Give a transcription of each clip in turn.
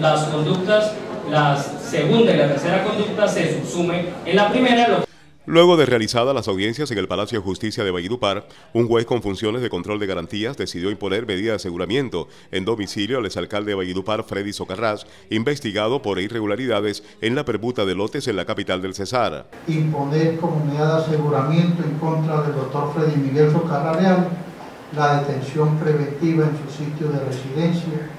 las conductas, la segunda y la tercera conducta se subsume en la primera. Luego de realizadas las audiencias en el Palacio de Justicia de Valledupar, un juez con funciones de control de garantías decidió imponer medida de aseguramiento en domicilio al exalcalde de Valledupar, Fredys Socarrás, investigado por irregularidades en la permuta de lotes en la capital del Cesar. Imponer como medida de aseguramiento en contra del doctor Fredys Miguel Socarrás Reales la detención preventiva en su sitio de residencia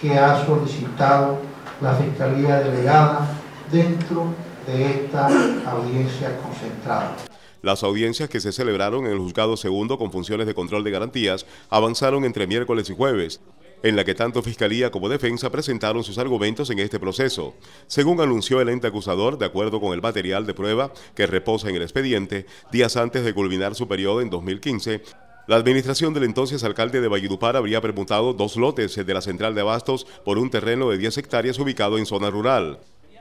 que ha solicitado la Fiscalía Delegada dentro de esta audiencia concentrada. Las audiencias que se celebraron en el juzgado segundo con funciones de control de garantías avanzaron entre miércoles y jueves, en la que tanto Fiscalía como Defensa presentaron sus argumentos en este proceso. Según anunció el ente acusador, de acuerdo con el material de prueba que reposa en el expediente, días antes de culminar su periodo en 2015, la administración del entonces alcalde de Valledupar habría permutado 2 lotes de la central de abastos por un terreno de 10 hectáreas ubicado en zona rural.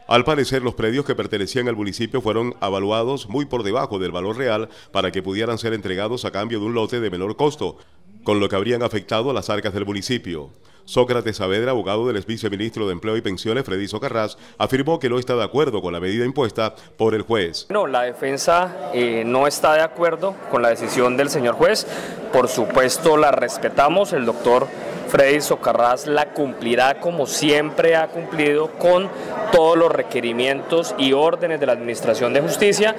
Al parecer, los predios que pertenecían al municipio fueron avaluados muy por debajo del valor real para que pudieran ser entregados a cambio de un lote de menor costo, con lo que habrían afectado a las arcas del municipio. Sócrates Saavedra, abogado del exviceministro de Empleo y Pensiones, Fredys Socarrás, afirmó que no está de acuerdo con la medida impuesta por el juez. No, la defensa no está de acuerdo con la decisión del señor juez. Por supuesto, la respetamos. El doctor Fredys Socarrás la cumplirá como siempre ha cumplido con todos los requerimientos y órdenes de la Administración de Justicia.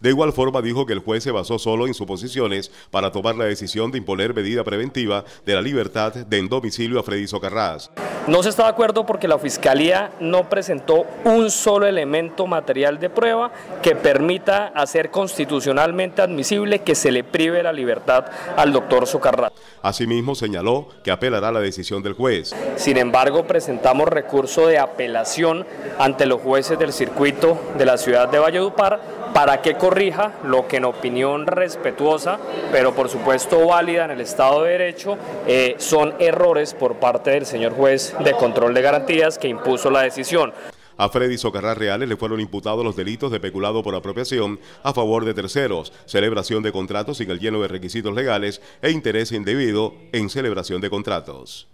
De igual forma, dijo que el juez se basó solo en suposiciones para tomar la decisión de imponer medida preventiva de la libertad de en domicilio a Fredys Socarrás. No se está de acuerdo porque la Fiscalía no presentó un solo elemento material de prueba que permita hacer constitucionalmente admisible que se le prive la libertad al doctor Socarrás. Asimismo, señaló que apelará a la decisión del juez. Sin embargo, presentamos recurso de apelación ante los jueces del circuito de la ciudad de Valledupar para que corrija lo que en opinión respetuosa, pero por supuesto válida en el Estado de Derecho, son errores por parte del señor juez de control de garantías que impuso la decisión. A Fredys Socarrás Reales le fueron imputados los delitos de peculado por apropiación a favor de terceros, celebración de contratos sin el lleno de requisitos legales e interés indebido en celebración de contratos.